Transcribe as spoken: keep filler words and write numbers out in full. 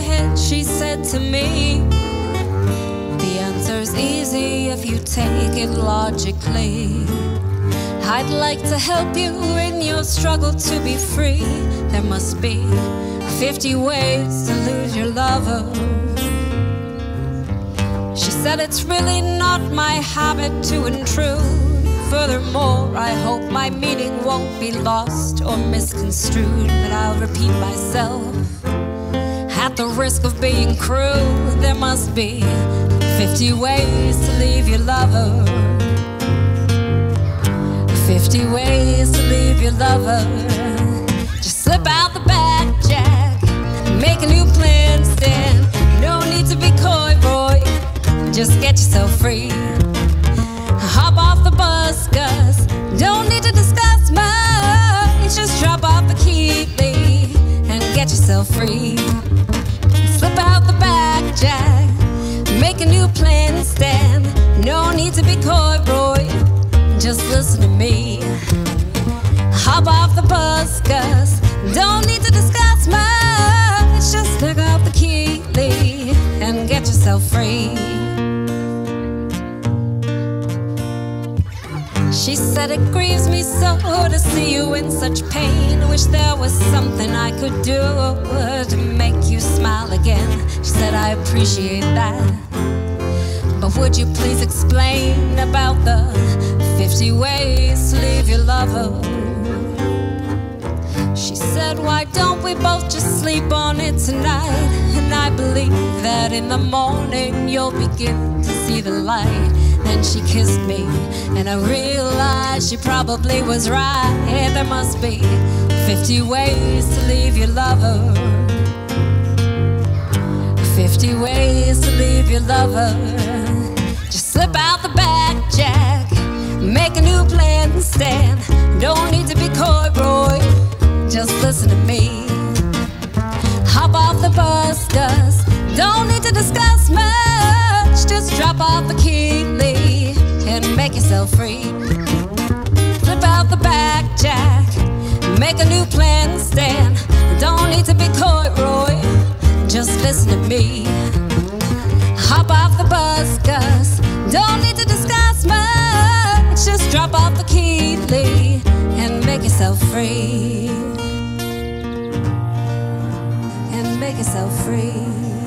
ahead, she said to me. The answer's easy if you take it logically. I'd like to help you in your struggle to be free. There must be fifty ways to lose your lover. She said it's really not my habit to intrude. Furthermore, I hope my meaning won't be lost or misconstrued, but I'll repeat myself. At the risk of being cruel, there must be fifty ways to leave your lover. fifty ways to leave your lover. Just slip out the back, Jack, and make a new plan, Stan. No need to be coy, boy, just get yourself free. Hop off the bus, Gus, don't need to discuss much. Just drop off the key, Lee, and get yourself free. Slip out the back, Jack, make a new plan, Stan. No need to be coy, Roy, just listen to me. Hop off the bus, Gus, don't need to discuss much. Just pick up the key, Lee, and get yourself free. She said it grieves me so to see you in such pain. Wish there was something I could do to make you smile again. She said I appreciate that, but would you please explain about the fifty ways to leave your lover? She said why don't we both just sleep on it tonight? And I believe that in the morning you'll begin to see the light. Then she kissed me, and I realized she probably was right. There must be fifty ways to leave your lover. fifty ways to leave your lover. Just slip out the back, Jack, make a new plan, Stan. Don't need to be coy, Roy, just listen to me. Hop off the bus, Gus, don't need to discuss much. Just drop off the key, Lee, and make yourself free. Flip out the back, Jack, make a new plan, Stan. Don't need to be coy, Roy, just listen to me. Hop off the bus, Gus, don't need to discuss much. Just drop off the key, Lee, and make yourself free. Make yourself free.